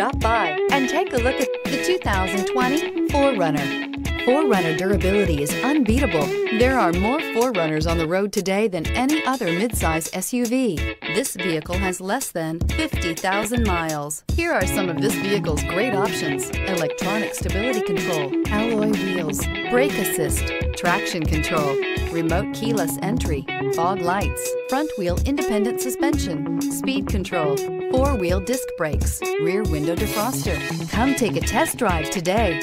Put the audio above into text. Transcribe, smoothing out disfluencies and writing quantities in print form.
stop by and take a look at the 2020 4Runner. 4Runner durability is unbeatable. There are more 4Runners on the road today than any other midsize SUV. This vehicle has less than 50,000 miles. Here are some of this vehicle's great options: electronic stability control, alloy wheels, brake assist, traction control, remote keyless entry, fog lights, front wheel independent suspension, speed control, four-wheel disc brakes, rear window defroster. Come take a test drive today.